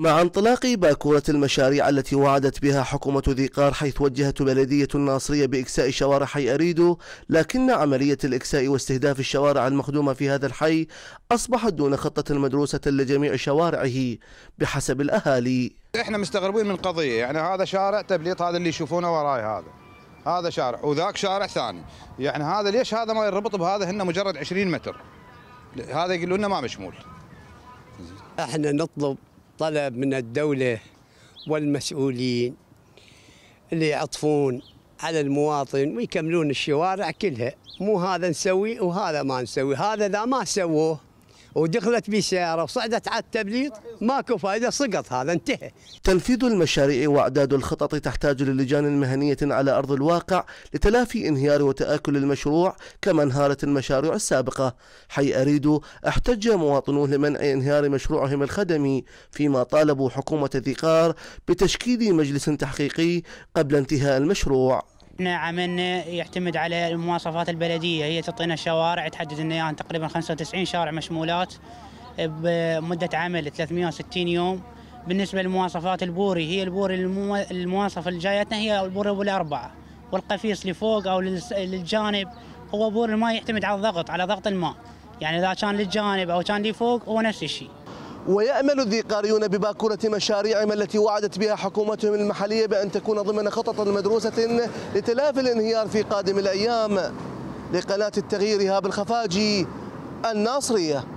مع انطلاق باكورة المشاريع التي وعدت بها حكومة ذي قار، حيث وجهت بلدية الناصرية بإكساء شوارع حي أريدو، لكن عملية الإكساء واستهداف الشوارع المخدومة في هذا الحي أصبحت دون خطة مدروسة لجميع شوارعه بحسب الأهالي. إحنا مستغربين من قضية، يعني هذا شارع تبليط، هذا اللي يشوفونه وراي، هذا شارع وذاك شارع ثاني، يعني هذا ليش هذا ما يربط بهذا؟ هن مجرد 20 متر، هذا يقولوا لنا ما مشمول. إحنا نطلب طلب من الدولة والمسؤولين اللي يعطفون على المواطن ويكملون الشوارع كلها، مو هذا نسوي وهذا ما نسوي، هذا لا ما سووه ودخلت بسيارة وصعدت على التبليط، ماكو فائدة، سقط هذا، انتهى. تنفيذ المشاريع وإعداد الخطط تحتاج للجان مهنية على أرض الواقع لتلافي انهيار وتآكل المشروع، كما انهارت المشاريع السابقة. حي أريدو احتج مواطنون لمنع انهيار مشروعهم الخدمي، فيما طالبوا حكومة ذي قار بتشكيل مجلس تحقيقي قبل انتهاء المشروع. احنا عملنا يعتمد على المواصفات البلديه، هي تعطينا الشوارع، تحدد لنا يعني تقريبا 95 شارع مشمولات بمده عمل 360 يوم. بالنسبه لمواصفات البوري، هي البوري المواصفه اللي جايتنا هي البوري ابو 4، والقفيص لفوق او للجانب هو بوري ما يعتمد على الضغط، على ضغط الماء، يعني اذا كان للجانب او كان لفوق هو نفس الشيء. ويأمل الذيقاريون بباكورة مشاريعهم التي وعدت بها حكومتهم المحلية بأن تكون ضمن خطط مدروسة لتلافي الانهيار في قادم الأيام. لقناة التغيير، إيهاب الخفاجي، الناصرية.